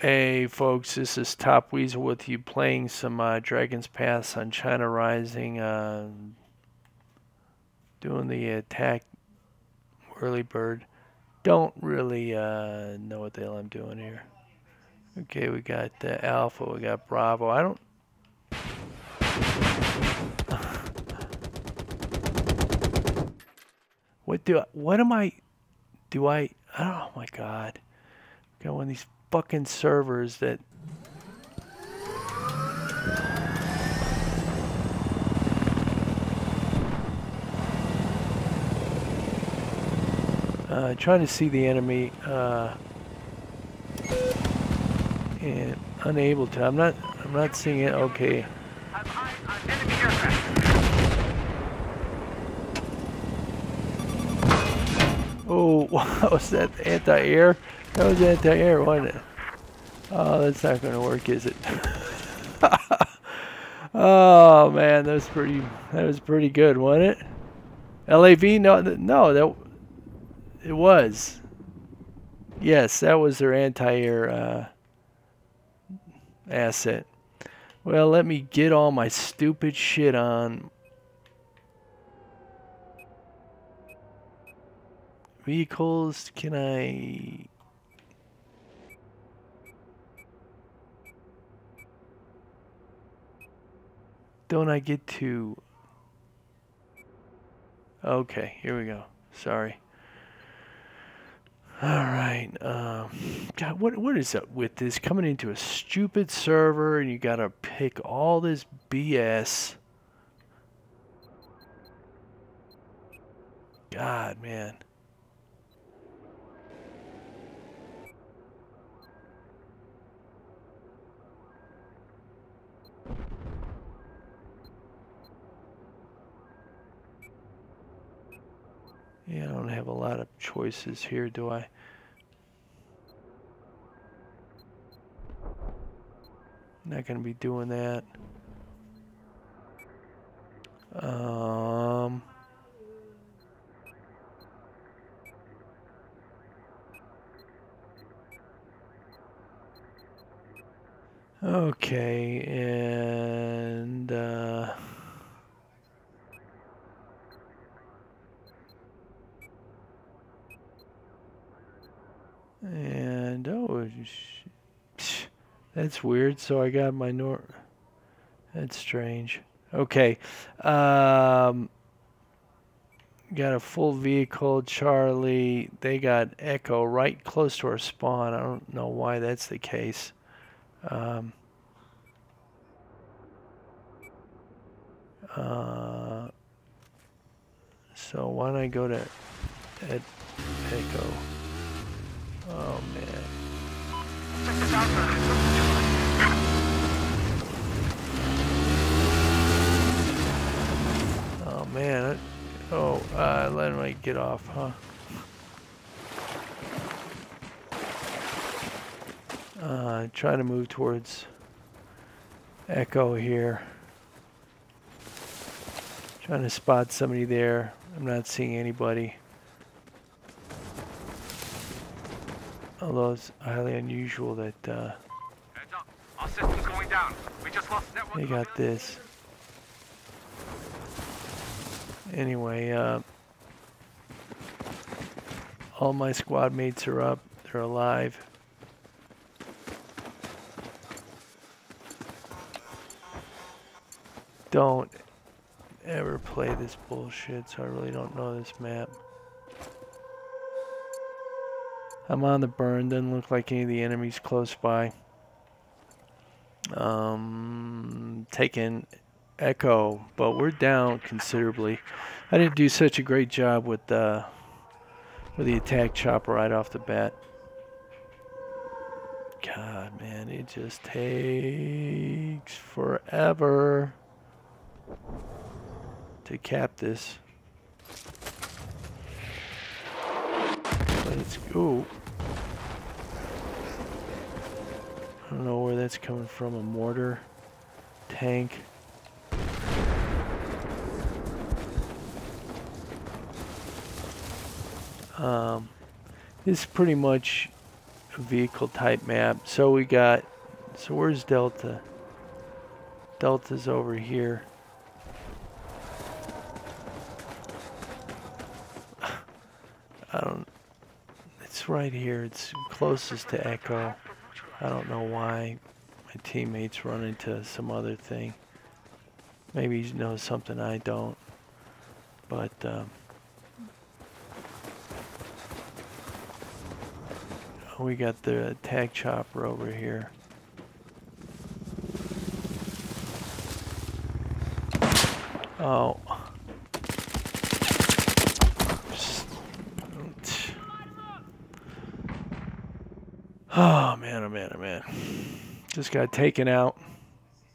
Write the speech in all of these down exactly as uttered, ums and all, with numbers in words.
Hey folks, this is Top Weasel with you playing some uh, Dragon's Pass on China Rising, uh, doing the attack early bird. Don't really uh, know what the hell I'm doing here. Okay, we got uh, Alpha, we got Bravo. I don't... What do I... What am I... Do I... Oh my god. We got one of these fucking servers that uh, trying to see the enemy uh, and unable to. I'm not. I'm not seeing it. Okay. I'm, I'm, I'm enemy aircraft. Oh, wow, was that anti-air? That was anti-air, wasn't it? Oh, that's not going to work, is it? Oh man, that was pretty. That was pretty good, wasn't it? L A V? No, no, that it was. Yes, that was their anti-air uh, asset. Well, let me get all my stupid shit on. Vehicles? Can I? Don't I get to... Okay, here we go. Sorry. Alright. Um, God, what, what is up with this? Coming into a stupid server and you gotta pick all this B S. God, man. Yeah, I don't have a lot of choices here, do I? Not gonna be doing that. Um, okay, and uh, And oh, sh that's weird. So I got my nor. That's strange. Okay, um, got a full vehicle, Charlie. They got Echo right close to our spawn. I don't know why that's the case. Um, uh, so why don't I go to at Echo? Oh man. Check this out, bro. Oh man. Oh, uh, let him get off, huh? Uh, trying to move towards Echo here. Trying to spot somebody there. I'm not seeing anybody. Although it's highly unusual that uh, heads up. Our system's going down. We just lost network. They got this. Anyway, uh, all my squad mates are up. They're alive. Don't ever play this bullshit, so I really don't know this map. I'm on the burn, doesn't look like any of the enemies close by. Um, taking Echo, but we're down considerably. I didn't do such a great job with, uh, with the attack chopper right off the bat. God, man, it just takes forever to cap this. Let's go. I don't know where that's coming from. A mortar, tank. Um, this is pretty much vehicle type map. So we got, so where's Delta? Delta's over here. I don't, it's right here. It's closest to Echo. I don't know why my teammates run into some other thing. Maybe he knows something I don't. But, um, we got the attack chopper over here. Oh. Oh, man, oh, man, oh, man. Just got taken out.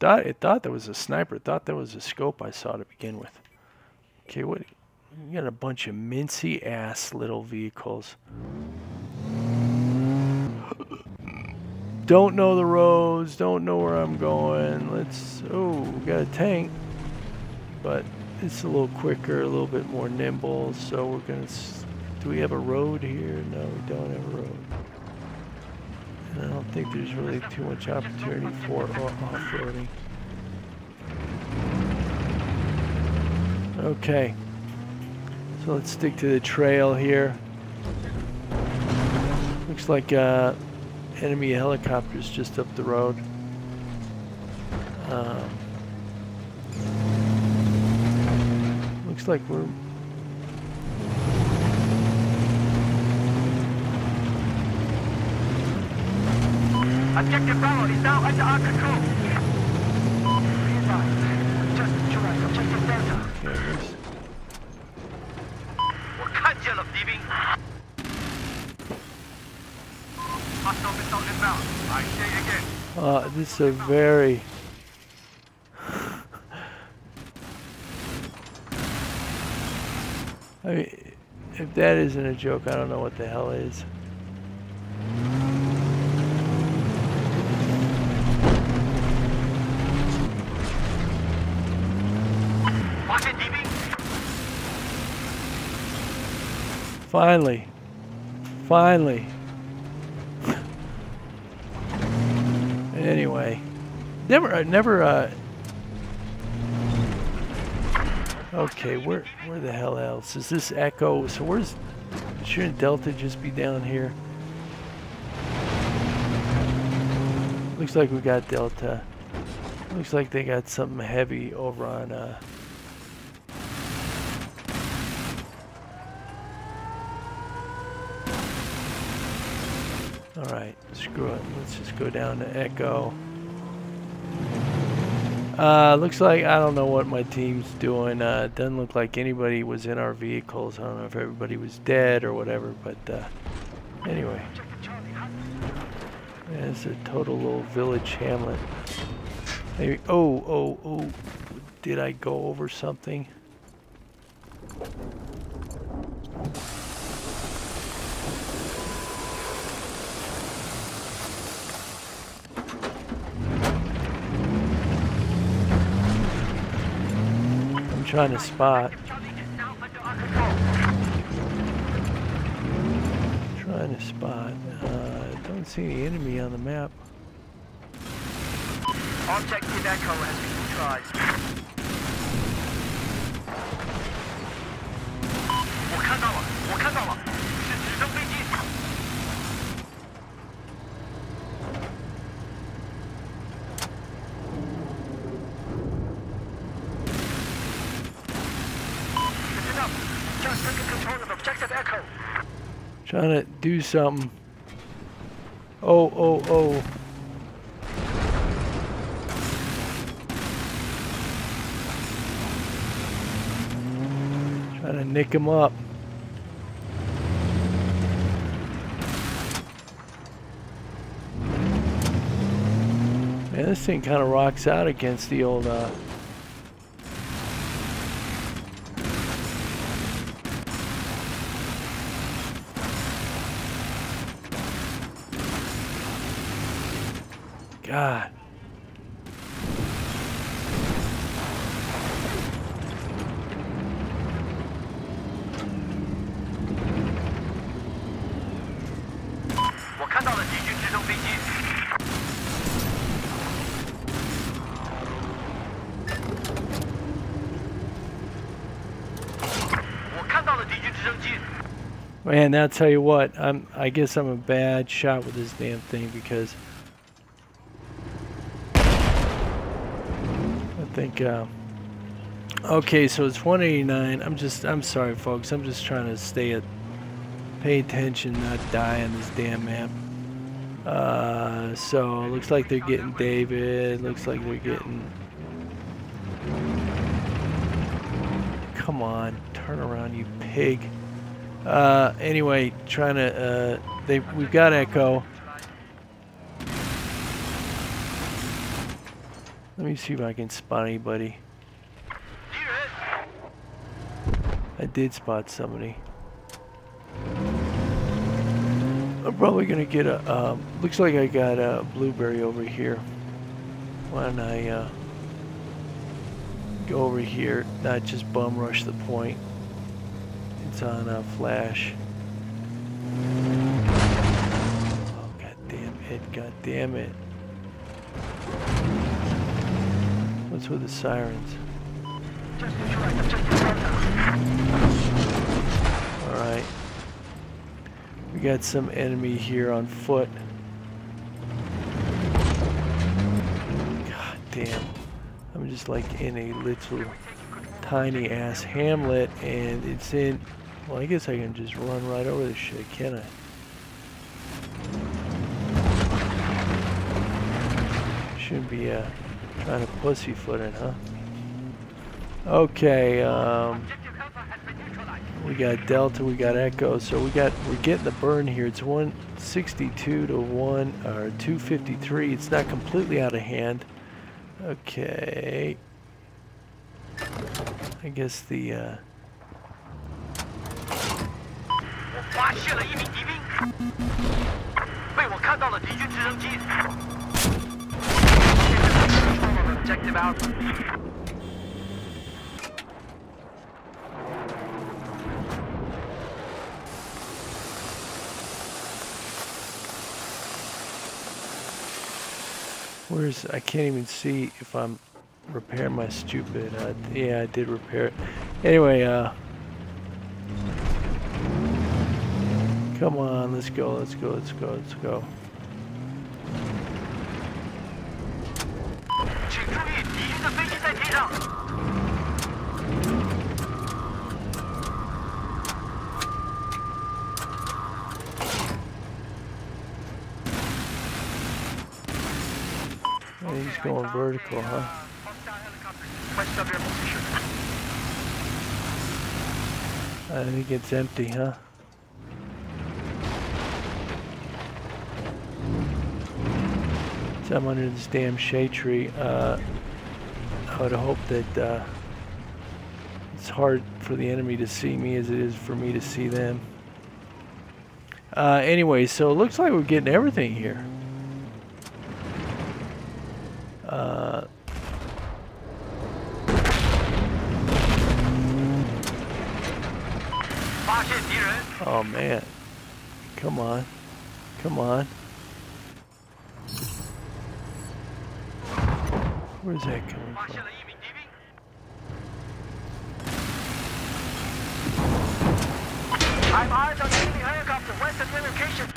Thought, it thought that was a sniper. Thought that was a scope I saw to begin with. Okay, what? You got a bunch of mincy-ass little vehicles. Don't know the roads. Don't know where I'm going. Let's... Oh, we got a tank. But it's a little quicker, a little bit more nimble. So we're going to... Do we have a road here? No, we don't have a road. I don't think there's really too much opportunity for off-roading. Okay, so let's stick to the trail here. Looks like uh, enemy helicopters just up the road. Um, looks like we're... Objective Bravo is now under our control. Just join Objective Delta. We're cut yellow, D B. Hostile missile inbound. I say again. Uh, this is a very... I mean, if that isn't a joke, I don't know what the hell is. Finally, finally. Anyway, never, uh, never. Uh... Okay, where, where the hell else is this Echo? So where's? Shouldn't Delta just be down here? Looks like we got Delta. Looks like they got something heavy over on. Uh... Alright, screw it. Let's just go down to Echo. Uh, looks like, I don't know what my team's doing. Uh, it doesn't look like anybody was in our vehicles. I don't know if everybody was dead or whatever, but uh, anyway. Yeah, it's a total little village hamlet. Maybe, oh, oh, oh. Did I go over something? Trying to spot. Trying to spot. Uh, don't see any enemy on the map. Objective Echo has been neutralized. Trying to do something. Oh, oh, oh. Trying to nick him up. Man, this thing kind of rocks out against the old, uh, God. Man, I'll tell you what, I'm, I guess I'm a bad shot with this damn thing because I think, uh, okay, so it's one eighty-nine. I'm just, I'm sorry, folks. I'm just trying to stay at, pay attention, not die on this damn map. Uh, so, looks like they're getting David. Looks like they're getting... Come on, turn around, you pig. Uh, anyway, trying to, uh, they, we've got Echo. Let me see if I can spot anybody. I did spot somebody. I'm probably gonna get a, um, looks like I got a blueberry over here. Why don't I, uh, go over here, not just bum rush the point. It's on a flash. Oh, god damn it, god damn it. What's with the sirens? Alright. We got some enemy here on foot. God damn. I'm just like in a little tiny ass hamlet and it's in... Well, I guess I can just run right over this shit, can I? Shouldn't be uh, trying to pussyfoot it, huh? Okay, um... we got Delta, we got Echo, so we got, we're getting the burn here. It's one sixty-two to one, or two fifty-three. It's not completely out of hand. Okay. I guess the, uh... Objective out. Where's, I can't even see if I'm repairing my stupid, uh, yeah, I did repair it. Anyway, uh, come on, let's go, let's go, let's go, let's go. He's going vertical, huh? I think it's empty, huh? So I'm under this damn shade tree. Uh, I would hope that uh, it's hard for the enemy to see me as it is for me to see them. Uh, anyway, so it looks like we're getting everything here. Uh, oh man, come on, come on. Where's that coming from? I've eyes on the enemy helicopter west of the location.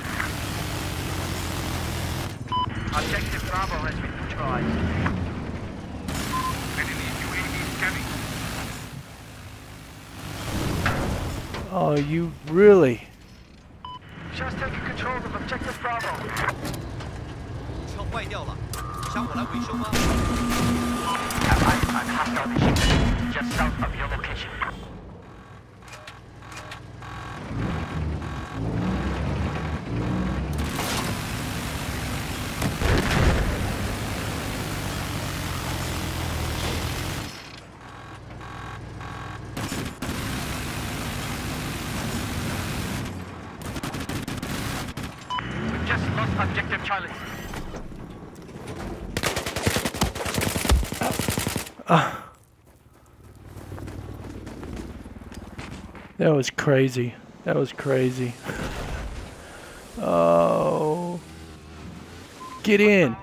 Objective Bravo has been neutralized. Enemy U A V scanning. Oh, you really? Just taking control of Objective Bravo. Have eyes on hostile machines just south of your location. That was crazy. That was crazy. Oh. Get in.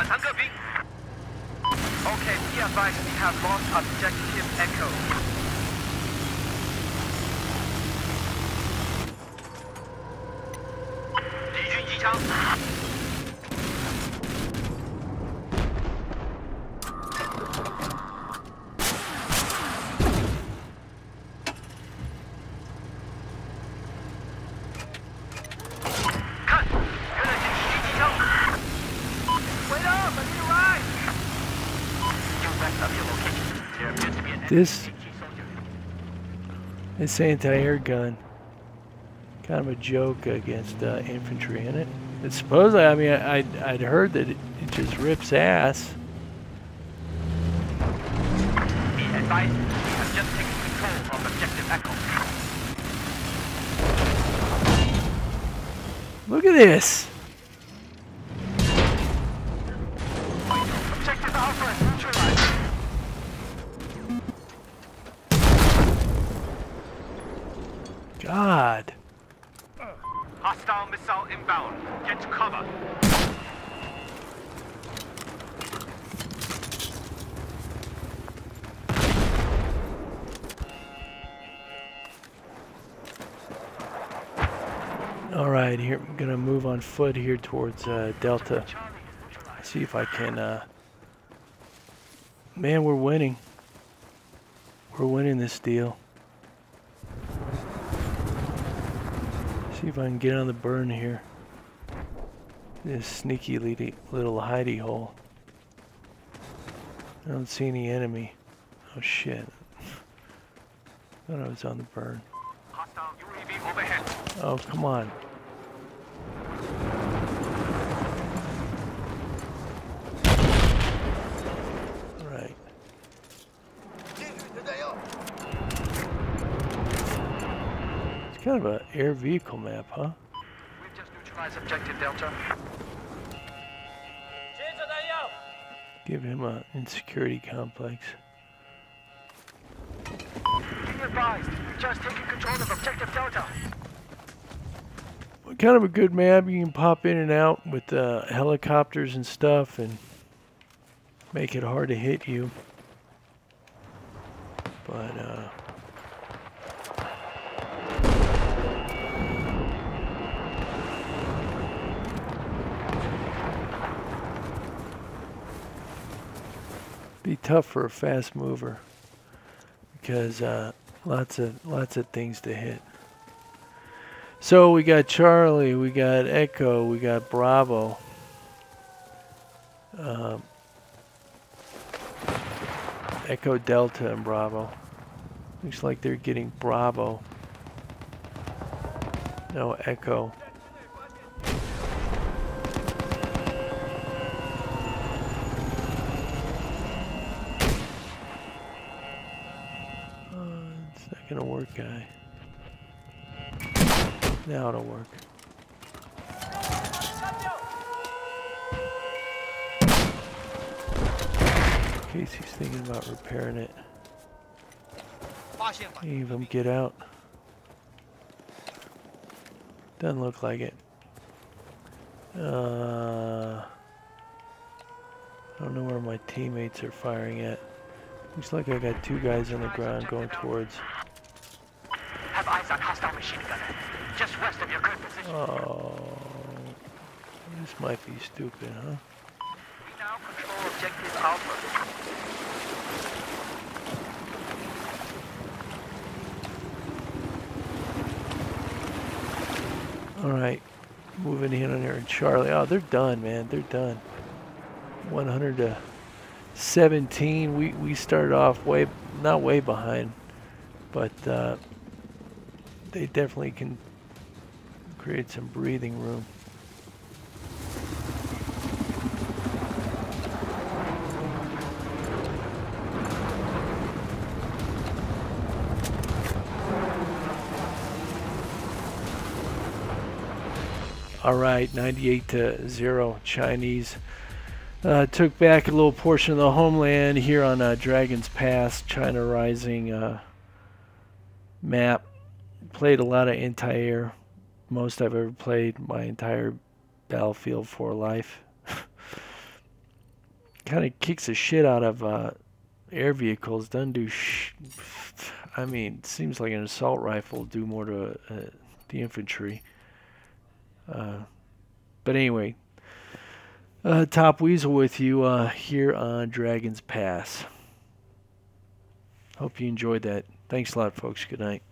Okay, be advised, we have lost objective Echo. This, this anti-air gun, kind of a joke against uh, infantry, isn't it? It's supposedly, I mean, I, I'd, I'd heard that it, it just rips ass. Be advised, we have just taken control of objective Echo. Look at this. God. Hostile missile inbound. Get to cover. All right, here I'm gonna move on foot here towards uh, Delta. See if I can. Uh... Man, we're winning. We're winning this deal. See if I can get on the burn here. This sneaky little hidey hole. I don't see any enemy. Oh shit. Thought I was on the burn. Hostile U A V overhead. Oh, come on. Alright. Kind of an air vehicle map, huh? We've just neutralized objective Delta. Give him an insecurity complex. Be advised, we've just taken control of objective Delta. Well, kind of a good map. You can pop in and out with uh, helicopters and stuff and make it hard to hit you. But, uh... be tough for a fast mover because uh, lots of lots of things to hit. So we got Charlie, we got Echo, we got Bravo. Um, Echo, Delta, and Bravo. Looks like they're getting Bravo. No, Echo. Gonna work, guy. Now it'll work. In case he's thinking about repairing it. Leave him get out. Doesn't look like it. Uh, I don't know where my teammates are firing at. Looks like I got two guys on the ground going towards. Just rest of your good position. Oh, this might be stupid, huh? We now control objective Alpha. All right, moving in on here, and Charlie. Oh, they're done, man. They're done. one hundred to seventeen. We we started off way not way behind, but. Uh, They definitely can create some breathing room. All right, ninety-eight to zero. Chinese uh, took back a little portion of the homeland here on uh, Dragon's Pass, China Rising uh, map. Played a lot of anti-air, most I've ever played my entire Battlefield four life. kind of kicks the shit out of uh, air vehicles. Doesn't do sh. I mean, seems like an assault rifle do more to uh, the infantry. Uh, but anyway, uh, Top Weasel with you uh, here on Dragon's Pass. Hope you enjoyed that. Thanks a lot, folks. Good night.